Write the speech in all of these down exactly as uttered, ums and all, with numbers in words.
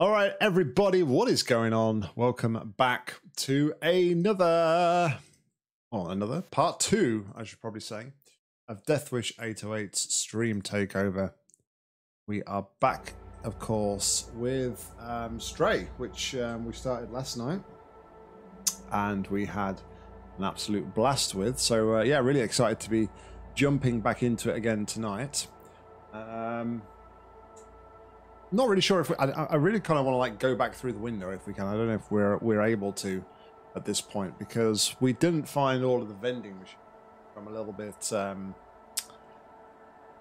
All right, everybody, what is going on? Welcome back to another, well, another part two, I should probably say, of Deathwish eight oh eight's stream takeover. We are back, of course, with um, Stray, which um, we started last night, and we had an absolute blast with. So, uh, yeah, really excited to be jumping back into it again tonight. Um... Not really sure if we, I, I really kind of want to like go back through the window if we can. I don't know if we're we're able to at this point because we didn't find all of the vending machines. I'm a little bit um,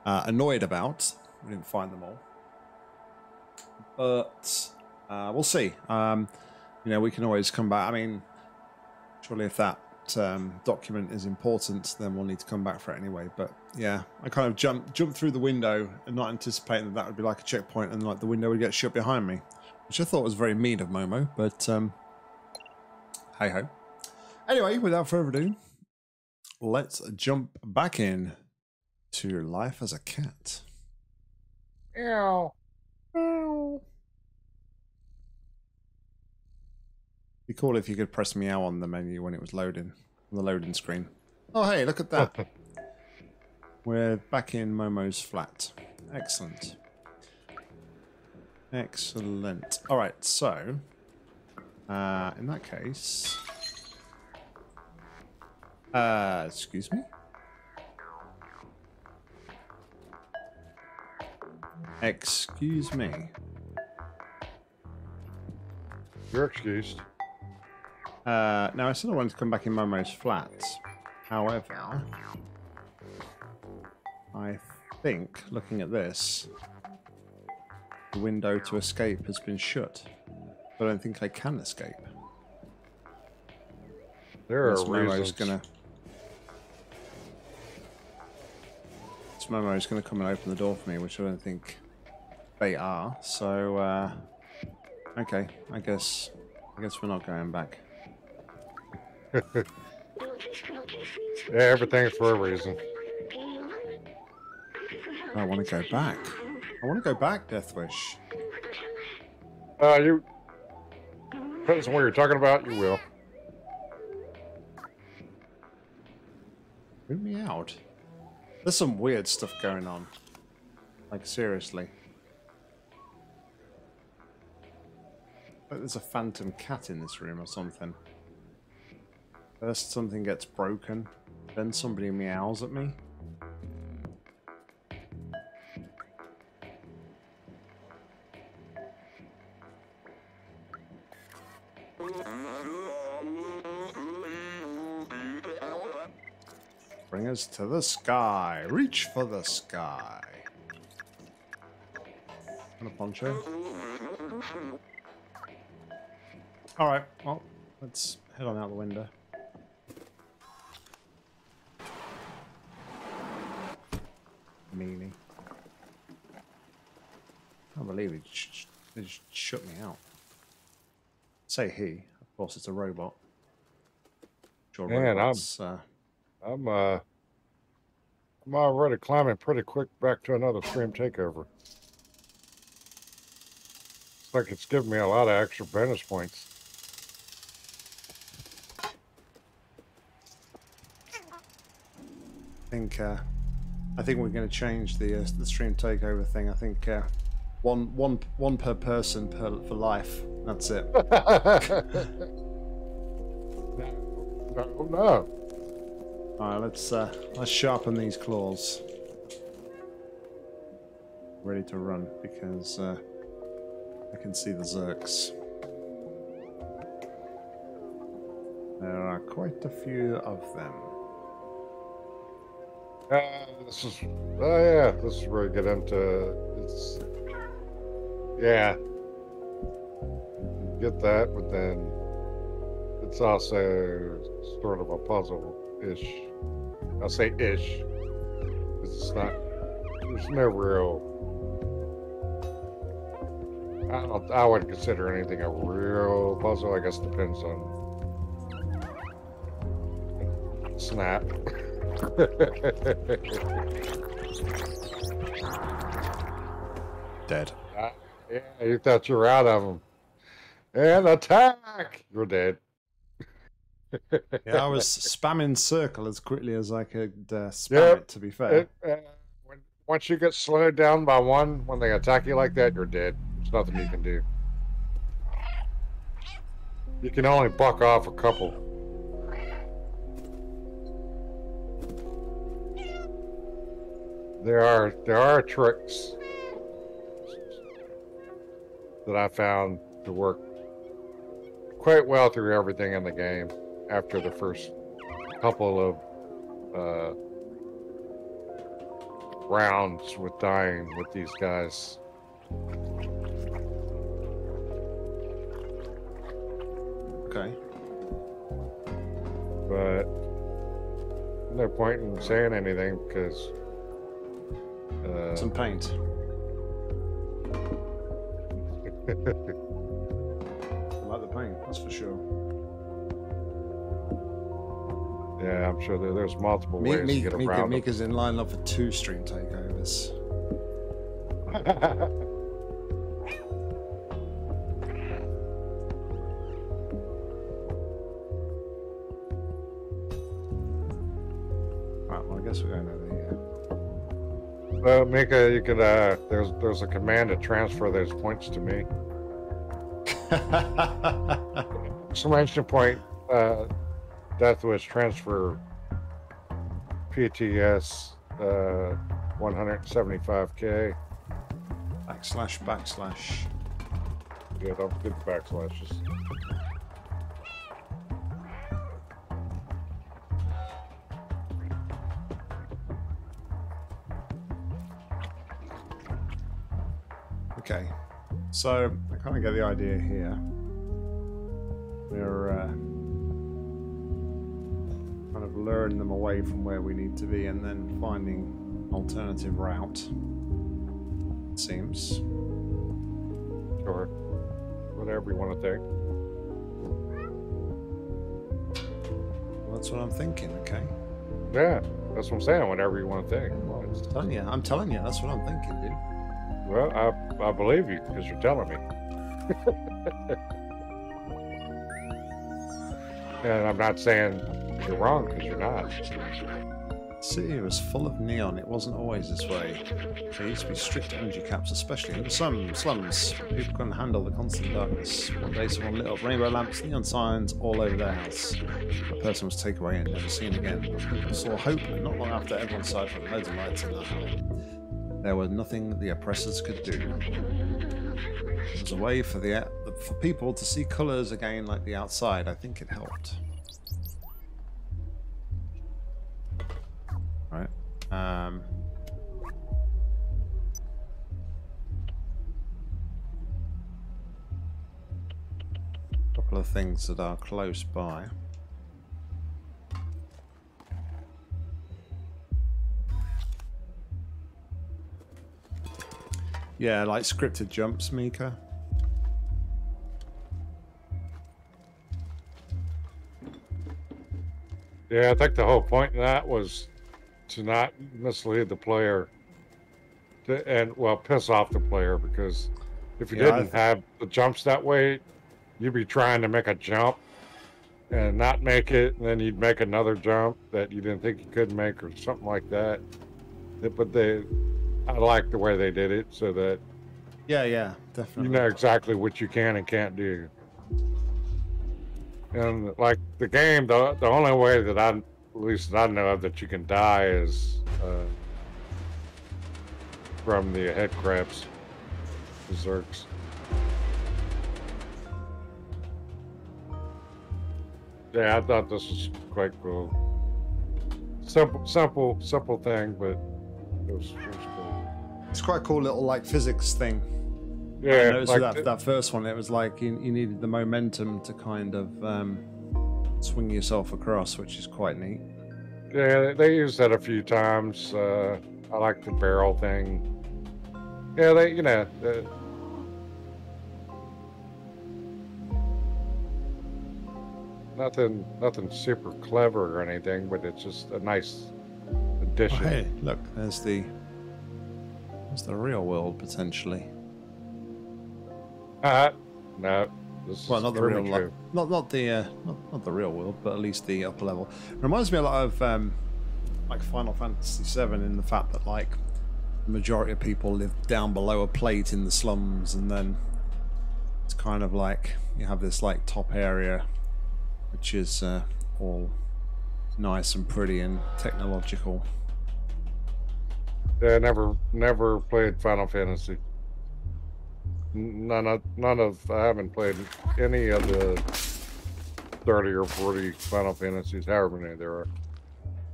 uh, annoyed about. We didn't find them all, but uh, we'll see. Um, you know, we can always come back. I mean, surely if that um, document is important, then we'll need to come back for it anyway. But yeah, I kind of jumped jumped through the window and not anticipating that that would be like a checkpoint and like the window would get shut behind me, which I thought was very mean of Momo, but um, hey ho. Anyway, without further ado, let's jump back in to life as a cat. Ew. Ew. Be cool if you could press meow on the menu when it was loading, the loading screen. Oh, hey, look at that. Okay. We're back in Momo's flat. Excellent. Excellent. All right, so uh, in that case, uh, excuse me. Excuse me. You're excused. Uh, now, I still wanted to come back in Momo's flat. However, I think, looking at this, the window to escape has been shut. But I don't think I can escape. There are Momo's gonna. Momo's gonna come and open the door for me, which I don't think they are. So, uh, okay, I guess, I guess we're not going back. Yeah, everything's for a reason. I want to go back. I want to go back, Deathwish. Uh, you... Depends on what you're talking about, you will. Move me out. There's some weird stuff going on. Like, seriously. Like there's a phantom cat in this room or something. First something gets broken, then somebody meows at me. Bring us to the sky. Reach for the sky. And a poncho. Alright, well, let's head on out the window. Meanie. I can't believe it. They just shut me out. Say he. Of course, it's a robot. Sure, man, I'm, uh, I'm, uh, I'm already climbing pretty quick back to another stream takeover. It's like it's giving me a lot of extra bonus points. I think, uh, I think we're going to change the uh, the stream takeover thing. I think uh, one one one per person per for life. That's it. no, no. All right, let's uh, let's sharpen these claws. Ready to run because uh, I can see the Zurks. There are quite a few of them. Uh, this is, oh yeah, this is where I get into, it's, yeah, you get that, but then it's also sort of a puzzle-ish, I say ish, because it's not, there's no real, I don't, I wouldn't consider anything a real puzzle, I guess it depends on, snap. Dead. Uh, Yeah, you thought you were out of them. And attack! You're dead. Yeah, I was spamming circle as quickly as I could uh, spam yep. it, to be fair. It, uh, when, once you get slowed down by one, when they attack you like that, you're dead. There's nothing you can do. You can only buck off a couple. There are there are tricks that I found to work quite well through everything in the game after the first couple of uh, rounds with dying with these guys. Okay. But no point in saying anything because Uh, some paint. I like the paint, that's for sure. Yeah, I'm sure there, there's multiple me, ways me, to get me, around. Mika's in line up for two stream takeovers. Right, well, I guess we're going over here. Well, Mika, you could, uh, there's, there's a command to transfer those points to me. Exclamation point, uh, Deathwish transfer P T S, uh, one seventy-five K. Backslash, backslash. Yeah, don't do the backslashes. Okay, so I kind of get the idea here. We're uh, kind of luring them away from where we need to be and then finding alternative route, it seems. Sure, whatever you want to take. Well, that's what I'm thinking, okay? Yeah, that's what I'm saying, whatever you want to take. Well, I'm telling you, I'm telling you, that's what I'm thinking, dude. Well, I, I believe you, because you're telling me. And I'm not saying you're wrong, because you're not. The city was full of neon. It wasn't always this way. There used to be strict energy caps, especially in some slums. People couldn't handle the constant darkness. One day someone lit up rainbow lamps, neon signs all over their house. The person was taken away and never seen again. People saw hope, and not long after, everyone sighed for loads of lights in their home. There was nothing the oppressors could do. It was a way for the for people to see colours again like the outside. I think it helped. Right. Um, a couple of things that are close by. Yeah, like scripted jumps, Mika. Yeah, I think the whole point of that was to not mislead the player to, and, well, piss off the player, because if you yeah, didn't have the jumps that way, you'd be trying to make a jump and not make it, and then you'd make another jump that you didn't think you could make or something like that. But they... I like the way they did it, so that yeah, yeah, definitely. You know exactly what you can and can't do. And like the game, the the only way that I, at least that I know of, that you can die is uh, from the head crabs, the Zurks. Yeah, I thought this was quite cool. Simple, simple, simple thing, but it was. It was It's quite a cool little like physics thing. Yeah, I noticed like that, that first one. It was like you, you needed the momentum to kind of um, swing yourself across, which is quite neat. Yeah, they used that a few times. Uh, I like the barrel thing. Yeah, they, you know. Uh, nothing, nothing super clever or anything, but it's just a nice addition. Oh, hey, look, there's the. It's the real world, potentially. Uh, no. This well, not the real, like, not not the uh, not, not the real world, but at least the upper level. It reminds me a lot of um, like Final Fantasy seven in the fact that like the majority of people live down below a plate in the slums, and then it's kind of like you have this like top area, which is uh, all nice and pretty and technological. Yeah, I never never played Final Fantasy. None of, none of, I haven't played any of the thirty or forty Final Fantasies, however many there are.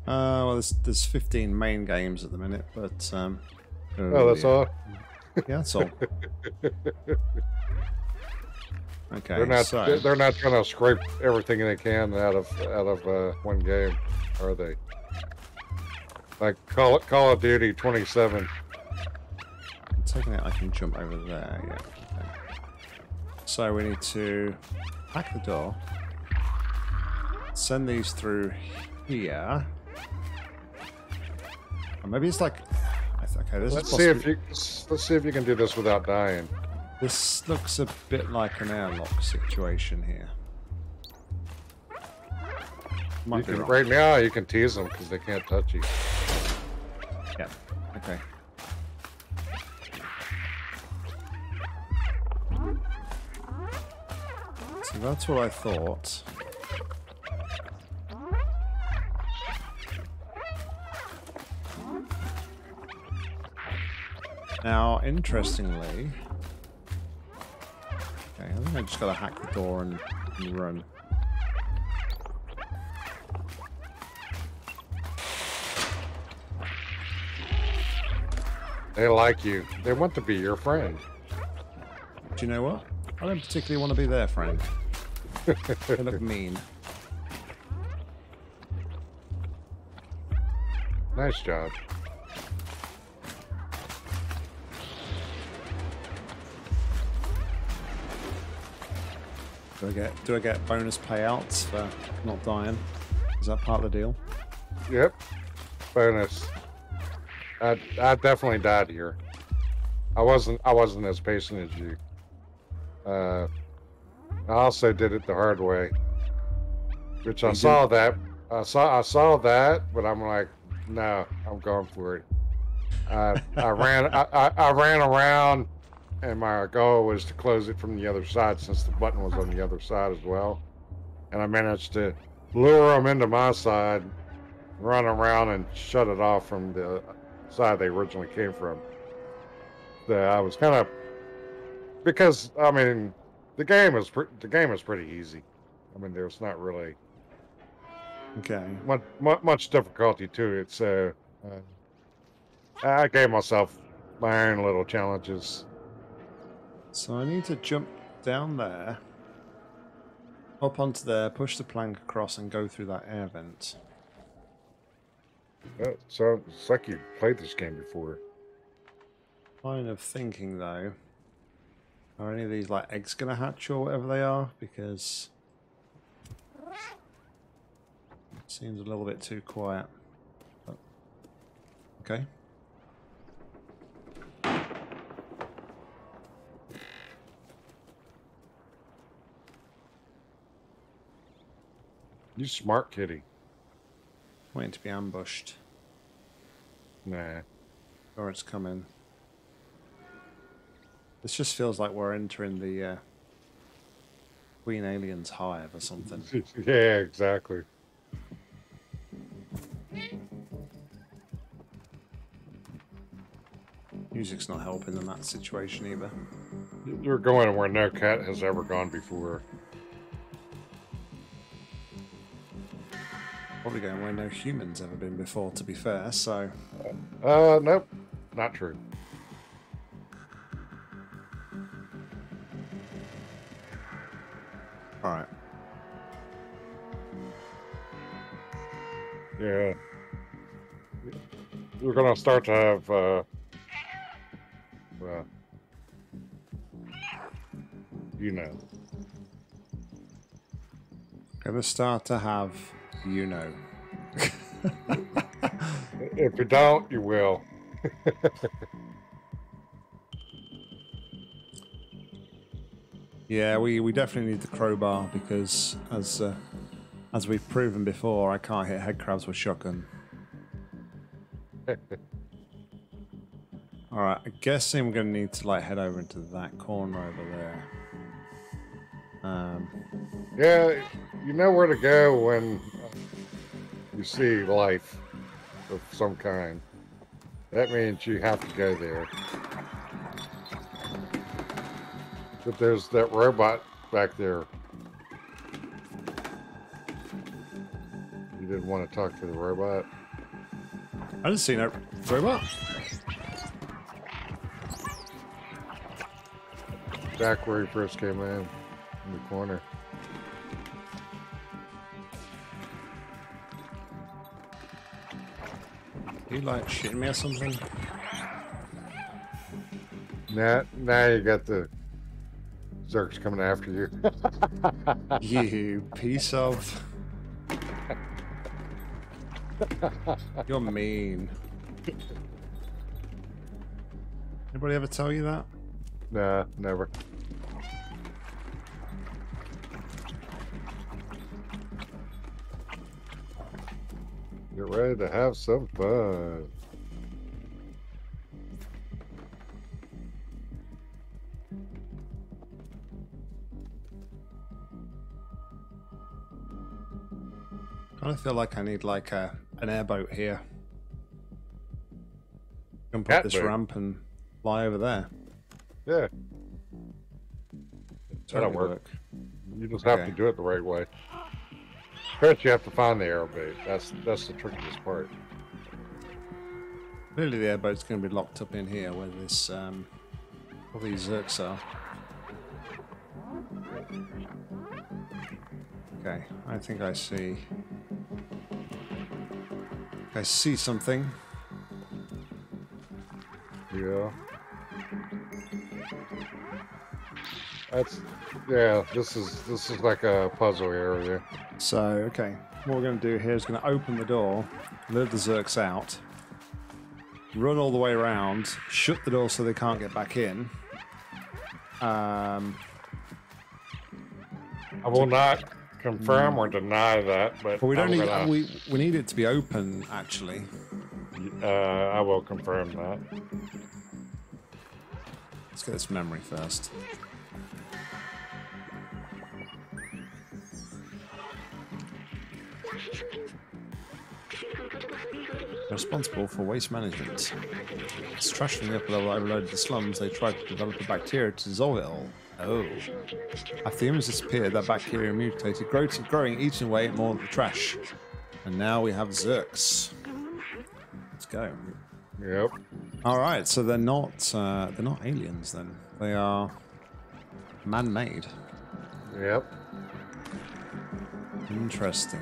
Uh, well, there's, there's fifteen main games at the minute, but... Um, oh, that's yeah. all? Yeah, that's all. Okay, they're not, so... They're not going to scrape everything they can out of out of uh, one game, are they? Like, Call, Call of Duty twenty-seven. Taking it, I can jump over there. Yeah. Okay. So we need to hack the door. Send these through here. Or maybe it's like. Okay, this let's is see if you. Let's see if you can do this without dying. This looks a bit like an airlock situation here. Might you be can, right now, you can tease them because they can't touch you. Yeah. Okay. That's what I thought. Now, interestingly... Okay, I think I just gotta hack the door and, and run. They like you. They want to be your friend. Do you know what? I don't particularly want to be their friend. They look mean. Nice job. Do I get do I get bonus payouts for not dying? Is that part of the deal? Yep. Bonus. I I definitely died here. I wasn't I wasn't as patient as you. Uh I also did it the hard way, which I you saw did. that I saw I saw that, but I'm like, no, I'm going for it. Uh, I ran I, I, I ran around, and my goal was to close it from the other side since the button was on the other side as well, and I managed to lure them into my side, run around, and shut it off from the side they originally came from. So I was kind of because I mean. The game is pre the game is pretty easy. I mean, there's not really okay much, much difficulty to it. So uh, I gave myself my own little challenges. So I need to jump down there, up onto there, push the plank across, and go through that air vent. That sounds like you played this game before. Kind of thinking though. Are any of these like eggs gonna hatch or whatever they are? Because it seems a little bit too quiet. But... Okay. You smart kitty. Waiting to be ambushed. Nah. Or it's coming. This just feels like we're entering the uh, Queen Alien's hive or something. Yeah, exactly. Music's not helping in that situation either. You're going where no cat has ever gone before. Probably going where no human's ever been before, to be fair, so... Uh, nope. Not true. Alright. Yeah. We're gonna start to have, uh... well... You know. Gonna start to have... You know. If you don't, you will. Yeah, we, we definitely need the crowbar because, as uh, as we've proven before, I can't hit head crabs with shotgun. All right, I'm guessing we're going to need to like head over into that corner over there. Um, yeah, you know where to go when you see life of some kind. That means you have to go there. But there's that robot back there. You didn't want to talk to the robot? I didn't see no robot. Back where he first came in, in the corner. You like shitting me or something? Now, now you got the Zurks coming after you. You piece of. You're mean. Anybody ever tell you that? Nah, never. Get ready to have some fun. I don't feel like I need like a an airboat here. Jump up this ramp and fly over there. Yeah. That'll work. work. You just okay. have to do it the right way. First, you have to find the airboat. That's that's the trickiest part. Clearly, the airboat's going to be locked up in here where this um, all these Zerks are. Okay, I think I see. I see something. Yeah. That's yeah. This is this is like a puzzle area. So, okay, what we're going to do here is going to open the door, let the Zerks out, run all the way around, shut the door so they can't get back in. Um, I will not confirm or deny that, but, but we don't I'm need gonna, we we need it to be open actually. Uh, I will confirm that. Let's get this memory first. Responsible for waste management. It's trash from the upper level overloaded the slums. They tried to develop a bacteria to dissolve it all. Oh. After humans disappeared, that bacteria mutated, growing, eating away at more of the trash. And now we have Zerks. Let's go. Yep. All right. So they're not uh, they're not aliens then. They are man-made. Yep. Interesting.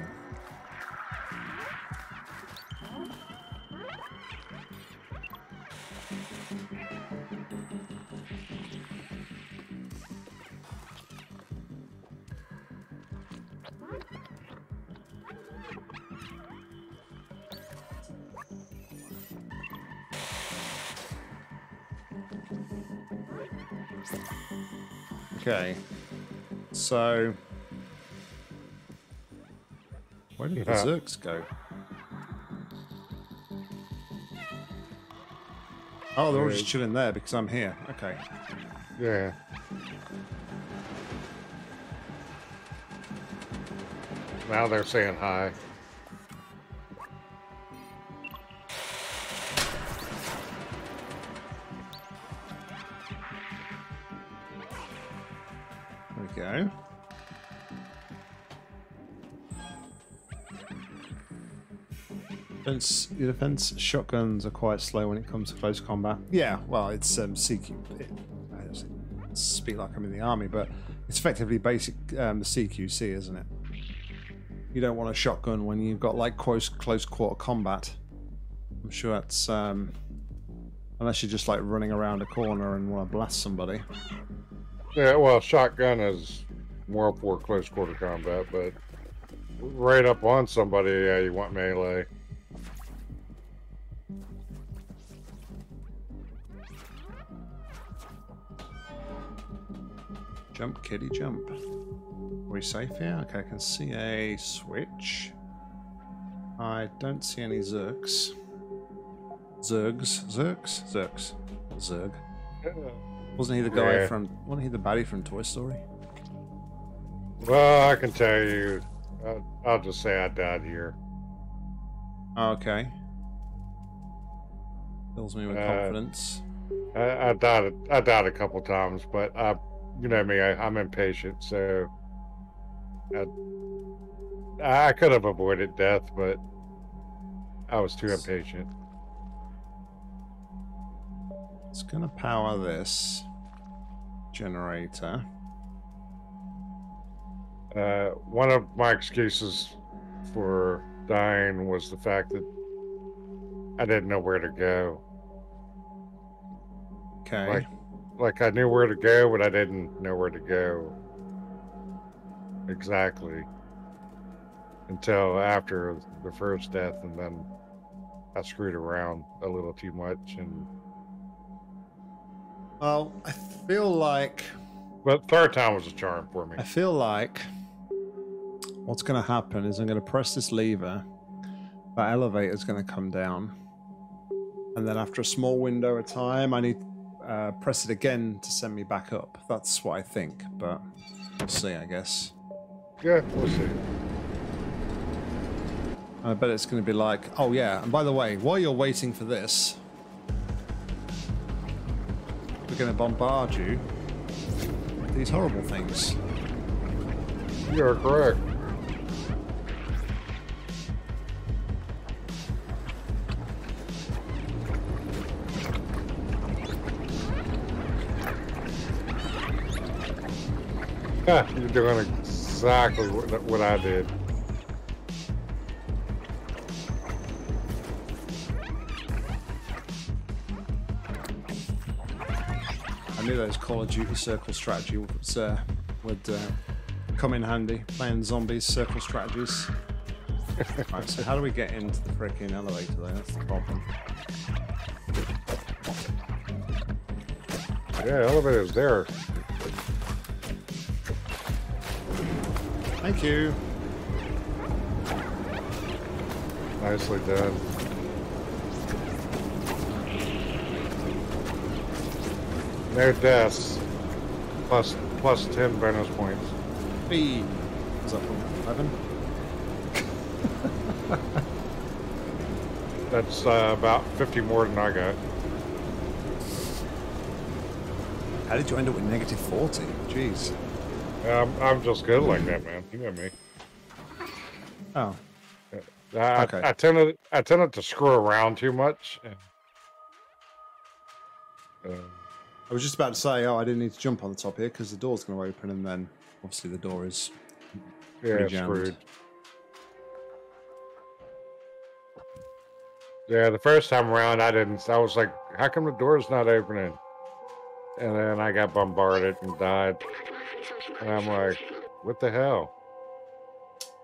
Okay, so where did yeah. the Zerks go? Oh, they're all just chilling there because I'm here. Okay. Yeah. Now they're saying hi. Your defense shotguns are quite slow when it comes to close combat. Yeah, well, it's um, C Q. It, I don't speak like I'm in the army, but it's effectively basic um, C Q C, isn't it? You don't want a shotgun when you've got like close close quarter combat. I'm sure that's um, unless you're just like running around a corner and want to blast somebody. Yeah, well, shotgun is more for close quarter combat, but right up on somebody, yeah, you want melee. Jump, kitty, jump. Are we safe here? Okay, I can see a switch. I don't see any Zurks. Zurgs. Zurks? Zurks. Zurg. Wasn't he the guy yeah. from... Wasn't he the baddie from Toy Story? Well, I can tell you. I'll, I'll just say I died here. Okay. Fills me with uh, confidence. I, I died. I died a couple times, but I, you know me. I, I'm impatient, so I, I could have avoided death, but I was too impatient. It's gonna power this generator. Uh, one of my excuses for dying was the fact that I didn't know where to go. Okay. Like, like I knew where to go, but I didn't know where to go. Exactly. Until after the first death, and then I screwed around a little too much. And well, I feel like... But third time was a charm for me. I feel like what's going to happen is I'm going to press this lever. That elevator is going to come down. And then after a small window of time, I need to uh, press it again to send me back up. That's what I think, but we'll see, I guess. Yeah, we'll see. I bet it's going to be like, oh yeah, and by the way, while you're waiting for this, we're going to bombard you with these horrible things. You're correct. You're doing exactly what, what I did. I knew those Call of Duty circle strategy would, uh, would uh, come in handy, playing zombies circle strategies. Alright, so how do we get into the freaking elevator though? That's the problem. Yeah, elevator's there. Thank you. Nicely done. No deaths. Plus, plus ten bonus points. B. Is that eleven? That's uh, about fifty more than I got. How did you end up with negative forty? Jeez. Um, I'm just good like that, man. You know me. Oh. I, okay. I, I tend to I tend not to screw around too much. Uh, I was just about to say, oh, I didn't need to jump on the top here because the door's going to open, and then obviously the door is yeah jammed. Screwed. Yeah, the first time around, I didn't. I was like, how come the door's not opening? And then I got bombarded and died. And I'm like, what the hell?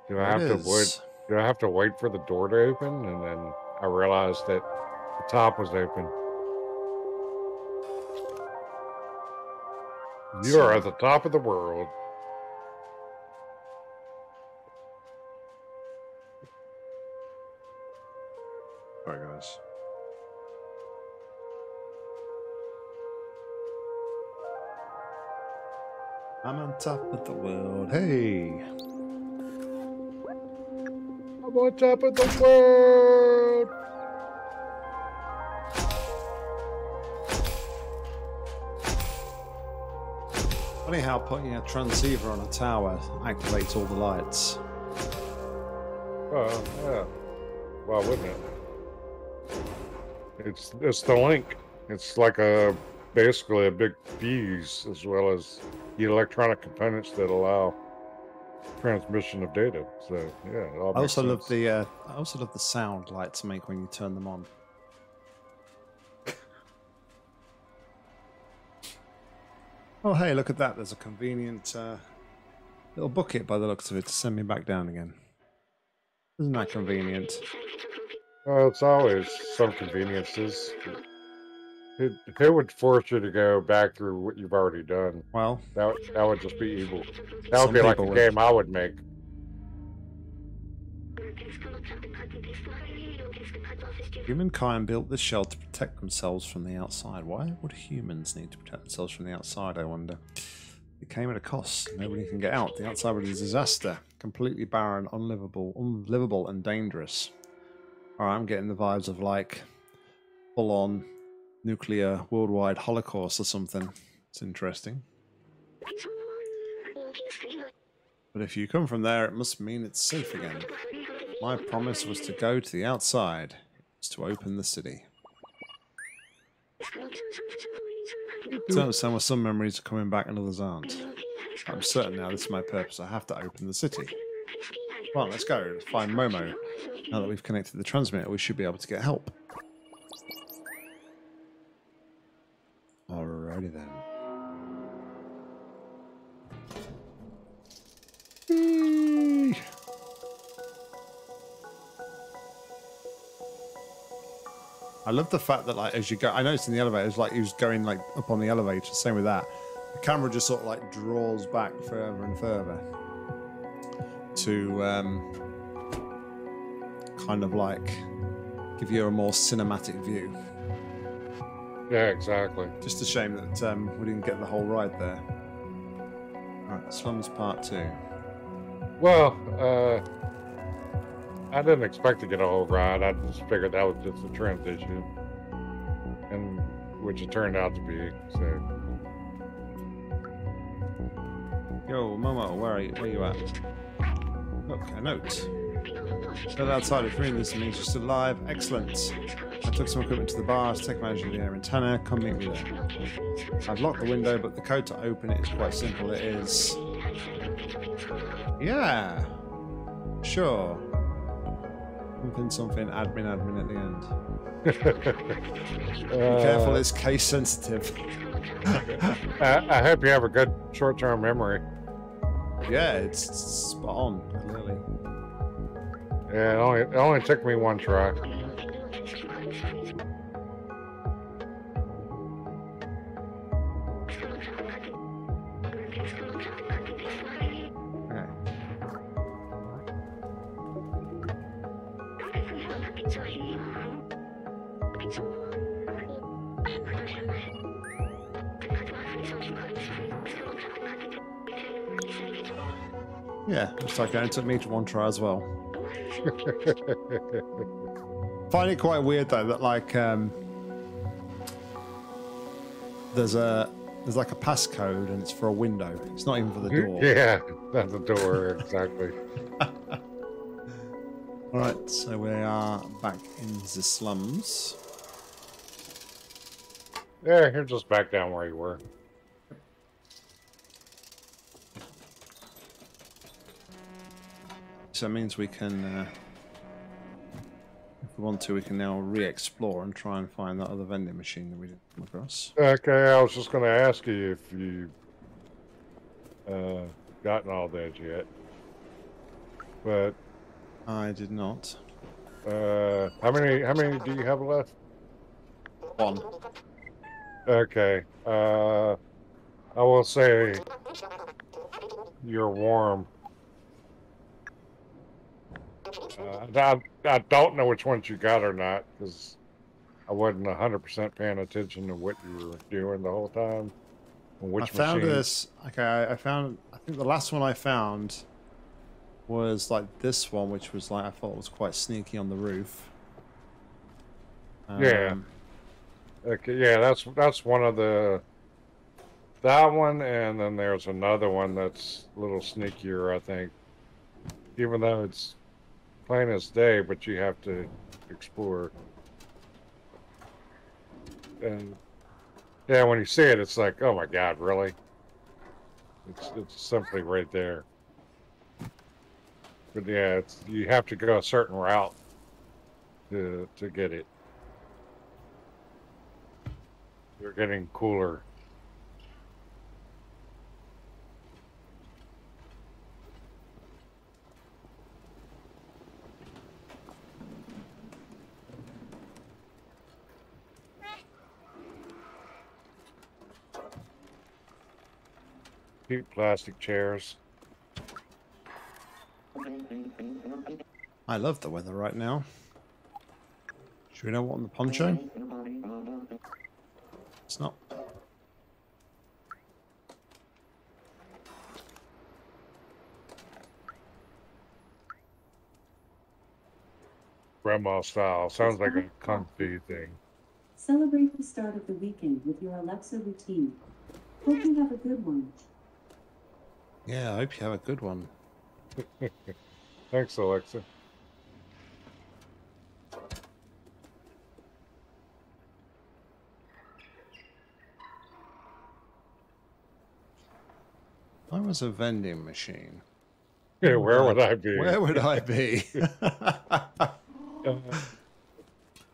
Do I have to wait? Do I have to wait for the door to open? And then I realized that the top was open. You are at the top of the world. All right, guys. I'm on top of the world. Hey! I'm on top of the world! Funny how putting a transceiver on a tower activates all the lights. Oh, yeah. Why wouldn't it? It's, it's the link. It's like a... basically a big fuse, as well as the electronic components that allow transmission of data. So yeah, it all I also sense. love the uh, I also love the sound lights make when you turn them on. Oh hey, look at that! There's a convenient uh, little bucket by the looks of it to send me back down again. Isn't that convenient? Well, it's always some conveniences. It, it would force you to go back through what you've already done. Well, that would, that would just be evil. That would be like a would. game I would make. Humankind built this shell to protect themselves from the outside. Why would humans need to protect themselves from the outside, I wonder? It came at a cost. Nobody can get out. The outside was a disaster. Completely barren, unlivable, unlivable and dangerous. Alright, I'm getting the vibes of like full-on nuclear worldwide holocaust or something. It's interesting. But if you come from there, it must mean it's safe again. My promise was to go to the outside. It's to open the city. So I understand why some memories are coming back and others aren't. I'm certain now this is my purpose. I have to open the city. Come on, let's go. Let's find Momo. Now that we've connected the transmitter, we should be able to get help. Alrighty then. Eee! I love the fact that, like, as you go, I noticed in the elevator, it's like he was going like up on the elevator. Same with that. The camera just sort of like draws back further and further to um, kind of like give you a more cinematic view. Yeah, exactly. Just a shame that um, we didn't get the whole ride there. All right, slums part two. Well, uh, I didn't expect to get a whole ride. I just figured that was just a transition, and which it turned out to be. So, yo, Momo, where are you? Where are you at? Look, a note. Not outside of three minutes means you're still alive. Excellent. I took some equipment to the bars, take advantage of the air in Tanner. Come meet me there. I've locked the window, but the code to open it is quite simple. It is. Yeah. Sure. Something, something, admin, admin at the end. Be uh, careful, it's case sensitive. I, I hope you have a good short-term memory. Yeah, it's spot on, clearly. Yeah, it only, it only took me one try. Yeah, looks like it only took me to one try as well. Find it quite weird though that like um, there's a there's like a passcode and it's for a window. It's not even for the door. Yeah, that's the door exactly. All right, so we are back in the slums. Yeah, you're just back down where you were. So that means we can, uh, if we want to, we can now re-explore and try and find that other vending machine that we didn't come across. Okay, I was just going to ask you if you've uh, gotten all that yet, but I did not. Uh, how many? How many do you have left? One. Okay. Uh, I will say you're warm. Uh, I, I don't know which ones you got or not, because I wasn't one hundred percent paying attention to what you were doing the whole time. And which I found machine. this. Okay, I, I found. I think the last one I found was like this one, which was like I thought was quite sneaky on the roof. Um, yeah. Okay. Yeah, that's that's one of the that one, and then there's another one that's a little sneakier, I think, even though it's plain as day, but you have to explore. And yeah, when you see it, it's like, oh my god, really? It's it's simply right there. But yeah, it's, you have to go a certain route to to get it. You're getting cooler. Cute plastic chairs. I love the weather right now. Should we know what on the poncho? It's not. Grandma style. Sounds like a country thing. Celebrate the start of the weekend with your Alexa routine. Hope you have a good one. Yeah, I hope you have a good one. Thanks, Alexa. I was a vending machine. Yeah, where would I be? Where would I be?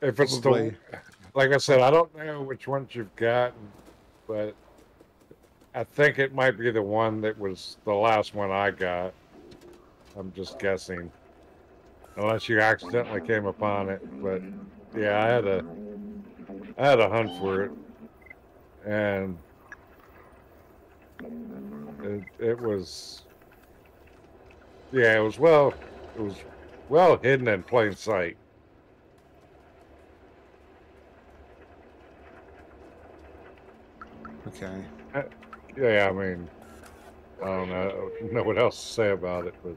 If it's the, like I said, I don't know which ones you've gotten, but I think it might be the one that was the last one I got. I'm just guessing, unless you accidentally came upon it. But yeah, I had a, I had a hunt for it, and it, it was, yeah, it was well, it was well hidden in plain sight. Okay. I, yeah, I mean, I don't know, I don't know what else to say about it, but.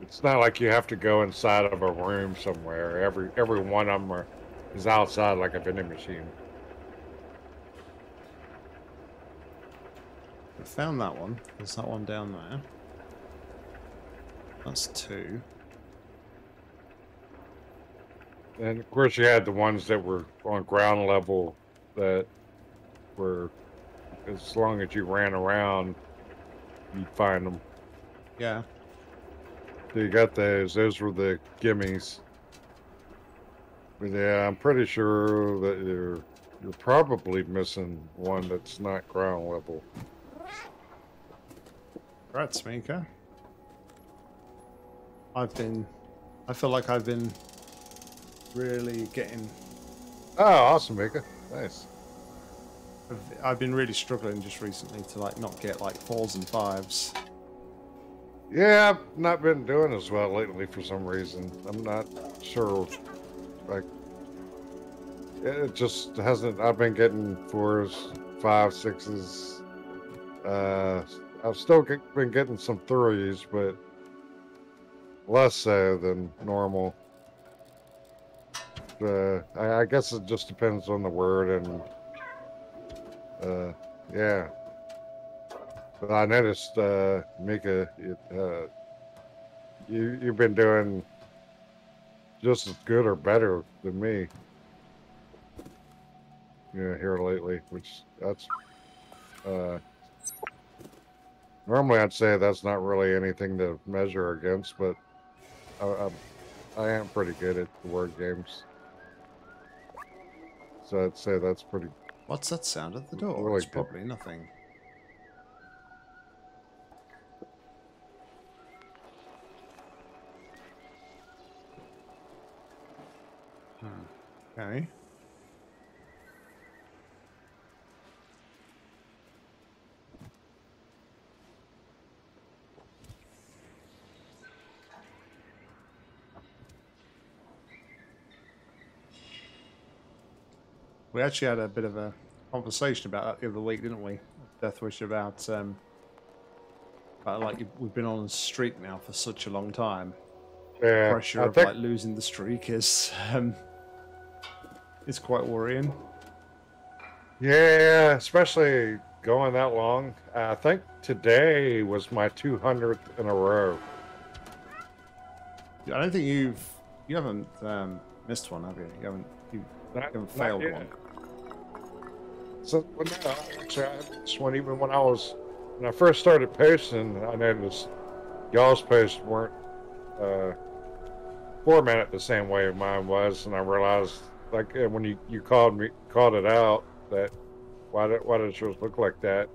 It's not like you have to go inside of a room somewhere. Every every one of them are, is outside like a vending machine. I found that one. There's that one down there. That's two. And of course you had the ones that were on ground level that were, as long as you ran around, you'd find them. Yeah. So you got those. Those were the gimmies. But yeah, I'm pretty sure that you're you're probably missing one that's not ground level. Right, Sminka. I've been. I feel like I've been really getting. Oh, awesome, Mika. Nice. I've, I've been really struggling just recently to like not get like fours and fives. Yeah, I've not been doing as well lately for some reason. I'm not sure. Like, it just hasn't. I've been getting fours, five, sixes. Uh, I've still get, been getting some threes, but less so than normal. Uh, I, I guess it just depends on the word and. Uh, yeah. But I noticed, uh, Mika, it, uh, you, you've been doing just as good or better than me, you know, here lately, which that's, uh, normally I'd say that's not really anything to measure against, but I, I'm, I am pretty good at word games. So I'd say that's pretty... What's that sound at the door? Really it's good. Probably nothing. Okay. We actually had a bit of a conversation about that the other week, didn't we? Deathwish, about um, about like we've been on a streak now for such a long time. Yeah, the pressure I of like losing the streak is. Um, It's quite worrying. Yeah, especially going that long. I think today was my two hundredth in a row. I don't think you've you haven't um, missed one, have you? You haven't you not, haven't failed one. So well, no, actually, I missed one even when I was when I first started posting. I noticed y'all's posts weren't uh, formatted the same way mine was, and I realized. Like when you, you called me called it out that why did why does yours look like that?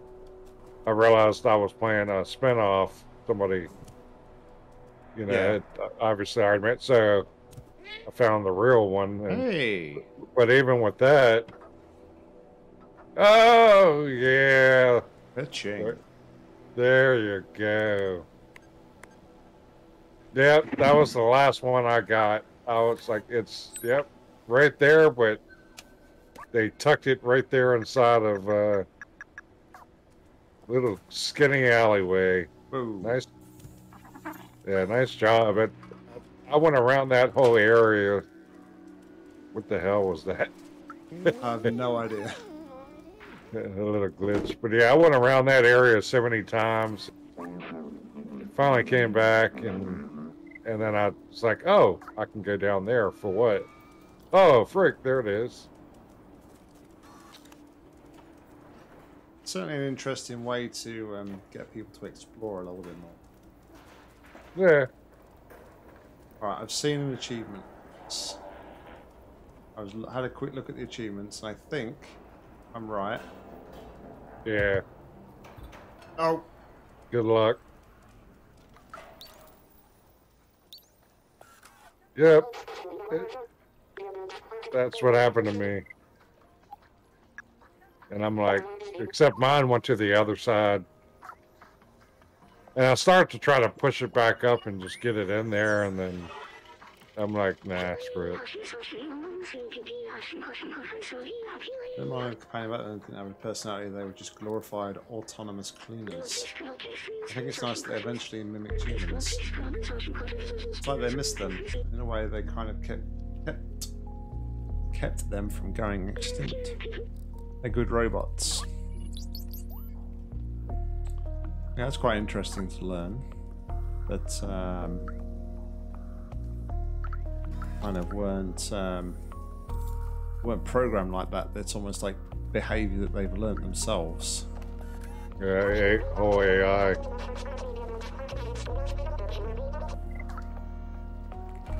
I realized I was playing a spinoff. Somebody, you know, yeah. It, obviously I admit. So I found the real one. And, hey, but even with that, Oh, yeah. There, there you go. Yep, that was the last one I got. Oh, it's like, it's, yep, right there, but they tucked it right there inside of a uh, little skinny alleyway. Ooh. Nice. Yeah, nice job. It, I went around that whole area. What the hell was that? I have no idea. A little glitch. But yeah, I went around that area so many times. Finally came back, and and then I was like, oh, I can go down there for what? Oh, frick, there it is. It's certainly an interesting way to um, get people to explore a little bit more. Yeah. Alright, I've seen an achievement. I was, had a quick look at the achievements, and I think I'm right. Yeah. Oh. Good luck. Yep. It, that's what happened to me. And I'm like, except mine went to the other side. And I start to try to push it back up and just get it in there, and then I'm like, nah, screw it. Don't mind complaining about them having personality, they were just glorified autonomous cleaners. I think it's nice that they eventually mimicked humans. It's like they missed them. In a way, they kind of kept kept, kept them from going extinct. They're good robots. Yeah, that's quite interesting to learn, but um, kind of weren't um, weren't programmed like that. It's almost like behaviour that they've learned themselves. Yeah, oh A I.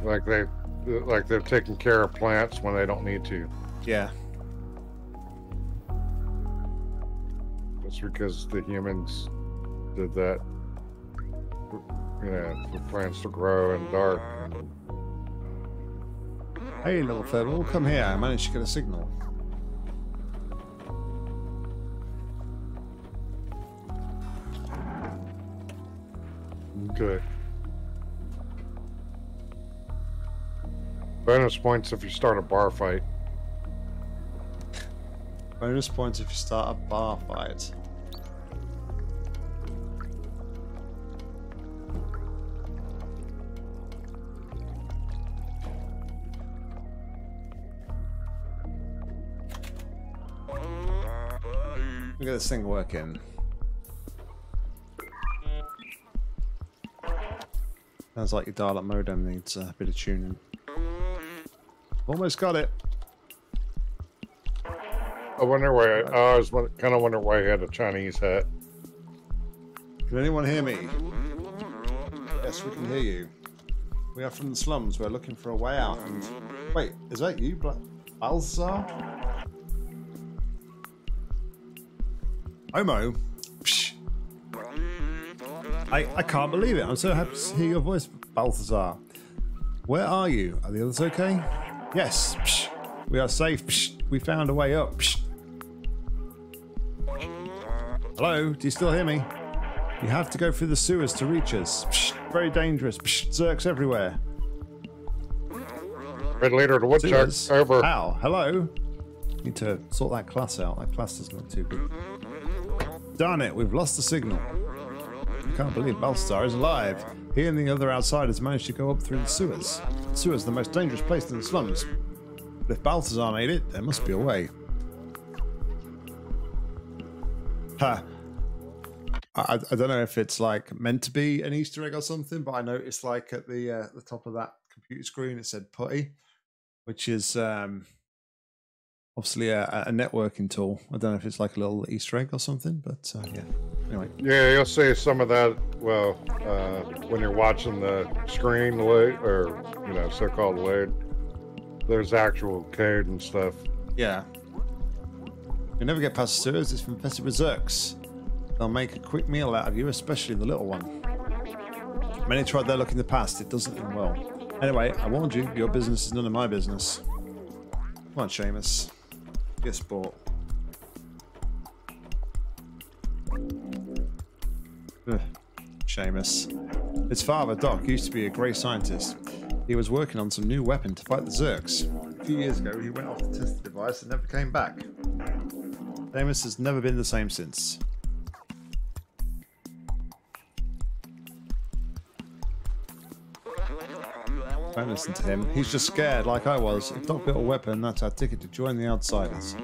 Like they, like they've taken care of plants when they don't need to. Yeah. That's because the humans did that, you know, for plants to grow and dark. Hey, little fiddle, come here. I managed to get a signal. Okay. Bonus points if you start a bar fight. Bonus points if you start a bar fight. Get this thing working. Sounds like your dial-up modem needs a bit of tuning. Almost got it. I wonder why. I, I was kind of wonder why he had a Chinese hat. Can anyone hear me? Yes, we can hear you. We are from the slums. We're looking for a way out. And, wait, is that you, Balthazar? Momo, psh. I, I can't believe it. I'm so happy to hear your voice, Balthazar. Where are you? Are the others okay? Yes, psh. We are safe. Psh. We found a way up. Psh. Hello, do you still hear me? You have to go through the sewers to reach us. Psh. Very dangerous. Psh. Zurks everywhere. Red leader to woodchuck. Over. Ow, hello. Need to sort that class out. That class doesn't look too good. Darn it, we've lost the signal. I can't believe Balthazar is alive. He and the other outsiders managed to go up through the sewers. The sewers are the most dangerous place in the slums. But if Balthazar made it, there must be a way. Ha. I, I don't know if it's like meant to be an Easter egg or something, but I noticed like at the uh, the top of that computer screen it said putty, which is um, obviously a, a networking tool. I don't know if it's like a little Easter egg or something, but uh, yeah. Anyway. Yeah, you'll see some of that. Well, uh, when you're watching the screen load, or you know, so-called load, there's actual code and stuff. Yeah. You never get past the sewers. It's from infested with Zurks. They'll make a quick meal out of you, especially the little one. Many tried their luck in the past. It doesn't end well. Anyway, I warned you. Your business is none of my business. Come on, Seamus. Yes, sport. Ugh. Seamus. His father, Doc, used to be a great scientist. He was working on some new weapon to fight the Zurks. A few years ago, he went off to test the device and never came back. Seamus has never been the same since. Don't listen to him. He's just scared, like I was. If Doc built a weapon, that's our ticket to join the Outsiders.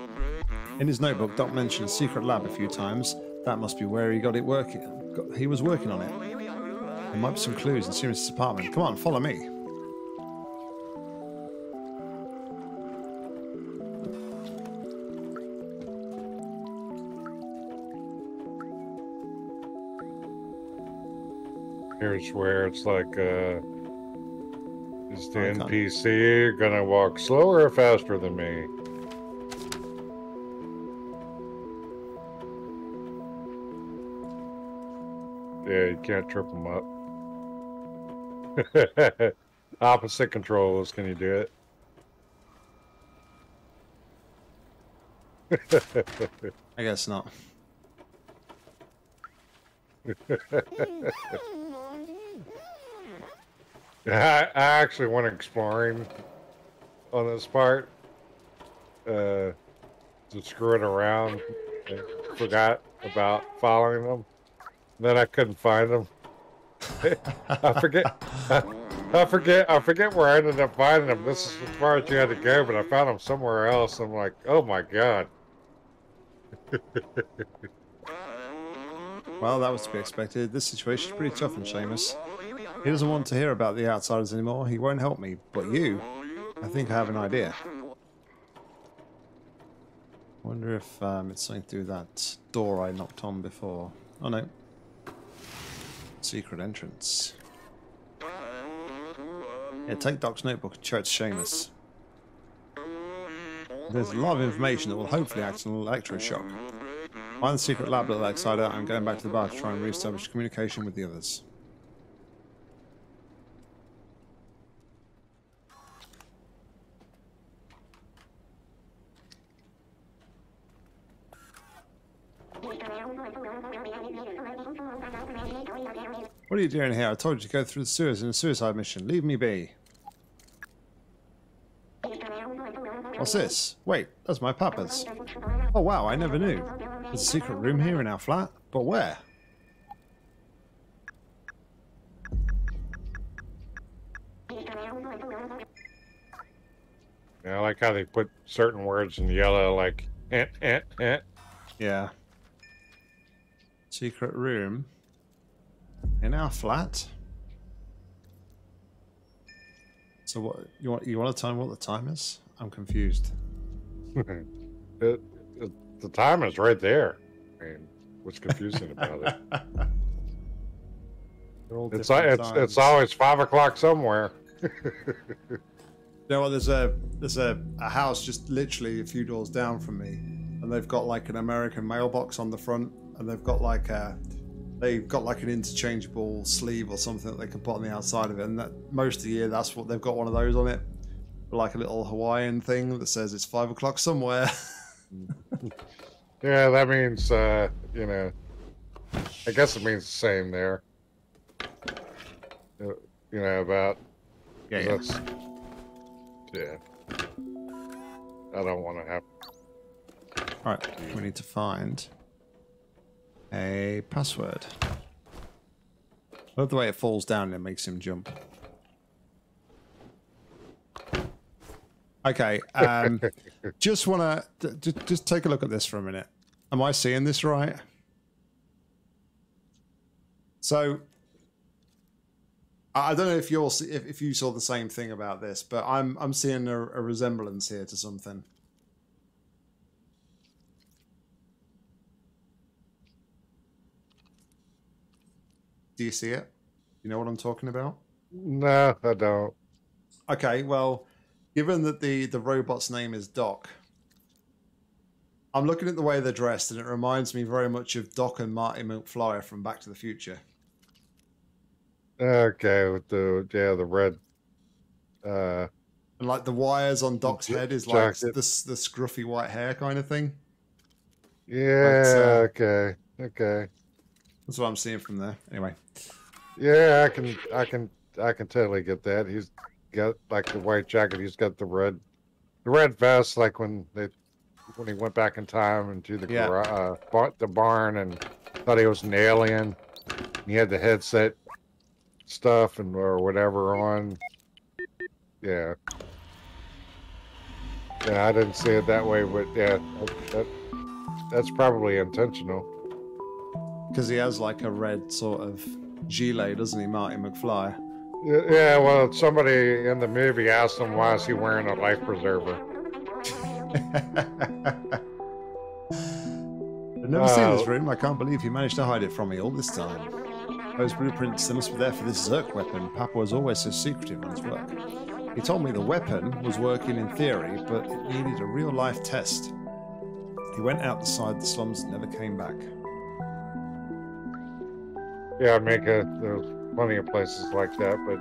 In his notebook, Doc mentioned secret lab a few times. That must be where he got it working. Got, he was working on it. There might be some clues in Seamus' apartment. Come on, follow me. Here's where it's like, uh... is the N P C gonna walk slower or faster than me? Yeah, you can't trip them up. Opposite controls, can you do it? I guess not. I actually went exploring on this part. Uh, just screwing around and forgot about following them. Then I couldn't find them. I forget. I, I forget. I forget where I ended up finding them. This is as far as you had to go, but I found them somewhere else. I'm like, oh my god. Well, that was to be expected. This situation is pretty tough on Seamus. He doesn't want to hear about the Outsiders anymore. He won't help me. But you, I think I have an idea. I wonder if um, it's something through that door I knocked on before. Oh no. Secret entrance. Yeah, take Doc's notebook and show it to Seamus. There's a lot of information that will hopefully act as an electroshock. Find the secret lab at the Outsider. I'm going back to the bar to try and re-establish communication with the others. What are you doing here? I told you to go through the sewers in a suicide mission. Leave me be. What's this? Wait, that's my papa's. Oh wow, I never knew. There's a secret room here in our flat, but where? Yeah, I like how they put certain words in yellow, like eh, eh, eh. Yeah. Secret room. In our flat. So what you want? You want to tell me what the time is? I'm confused. it, it, the time is right there. I mean, what's confusing about it? It's it's it's always five o'clock somewhere. You know what? There's a there's a, a house just literally a few doors down from me, and they've got like an American mailbox on the front, and they've got like a. They've got like an interchangeable sleeve or something that they can put on the outside of it, and that most of the year that's what they've got, one of those on it, like a little Hawaiian thing that says it's five o'clock somewhere. Yeah, that means uh, you know, I guess it means the same there. You know about yeah, yeah. That's, yeah. I don't want to have. All right, we need to find. A password. I love the way it falls down and it makes him jump. Okay, um, just want to just take a look at this for a minute. Am I seeing this right? So I don't know if you're if, if you saw the same thing about this, but I'm I'm seeing a, a resemblance here to something. Do you see it? You know what I'm talking about? No, I don't. Okay, well, given that the, the robot's name is Doc, I'm looking at the way they're dressed, and it reminds me very much of Doc and Marty McFly from Back to the Future. Okay, with the, yeah, the red... Uh, and, like, the wires on Doc's head is, like, the, the scruffy white hair kind of thing. Yeah, but, uh, okay. Okay. That's what I'm seeing from there. Anyway. Yeah, I can, I can, I can totally get that. He's got like the white jacket. He's got the red, the red vest. Like when they, when he went back in time into the yeah. garage, uh, the barn, and thought he was an alien. He had the headset stuff and or whatever on. Yeah. Yeah, I didn't see it that way, but yeah, that, that's probably intentional. Because he has like a red sort of gilet, doesn't he, Marty McFly? Yeah, well, somebody in the movie asked him why is he wearing a life preserver. I've never uh, seen this room. I can't believe he managed to hide it from me all this time. Those blueprints, they must be there for this Zurk weapon. Papa was always so secretive on his work. He told me the weapon was working in theory, but it needed a real-life test. He went out the side the slums and never came back. Yeah, I mean, there's plenty of places like that, but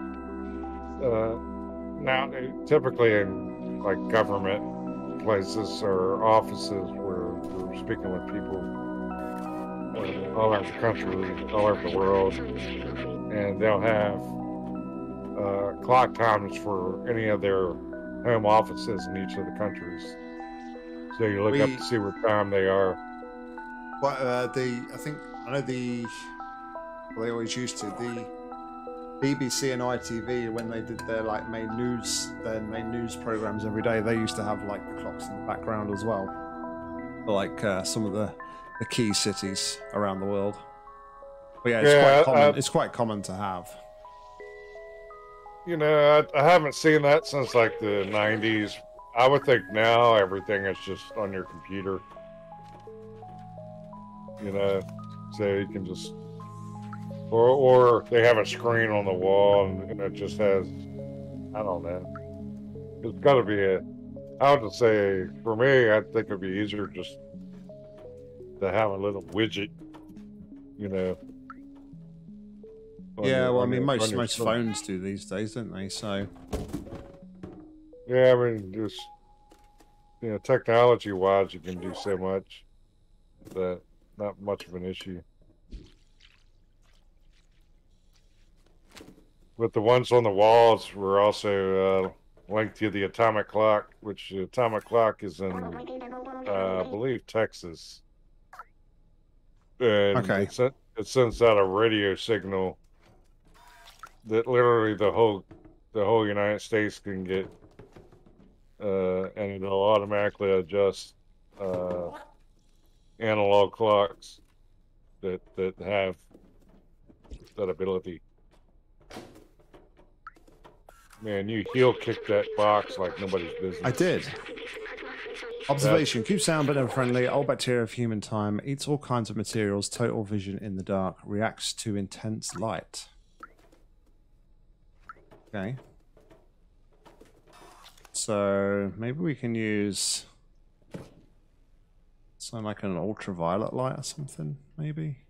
uh, now typically in like government places or offices where we're speaking with people all over the country, all over the world, and they'll have Uh, clock times for any of their home offices in each of the countries. So you look we, up to see what time they are. But uh, the I think I know the well, they always used to the B B C and I T V when they did their like main news their main news programs every day. They used to have like the clocks in the background as well, for like uh, some of the the key cities around the world. But yeah, it's yeah, quite common. I, it's quite common to have. You know, I, I haven't seen that since like the nineties. I would think now everything is just on your computer. You know, so you can just, or or they have a screen on the wall and, and it just has, I don't know. It's got to be a, I would just say for me, I think it'd be easier just to have a little widget. You know. Yeah, your, well, I mean, your, most most phone. phones do these days, don't they? So, yeah, I mean, just you know, technology-wise, you can do so much that not much of an issue. But the ones on the walls were also uh, linked to the atomic clock, which the atomic clock is in, uh, I believe, Texas. And okay. It, sent, it sends out a radio signal that literally the whole the whole United States can get, uh, and it'll automatically adjust uh, analog clocks that that have that ability. Man, you heel kicked that box like nobody's business. I did. Observation, keep sound but never friendly, old bacteria of human time, eats all kinds of materials, total vision in the dark, reacts to intense light. Okay. So maybe we can use something like an ultraviolet light or something, maybe?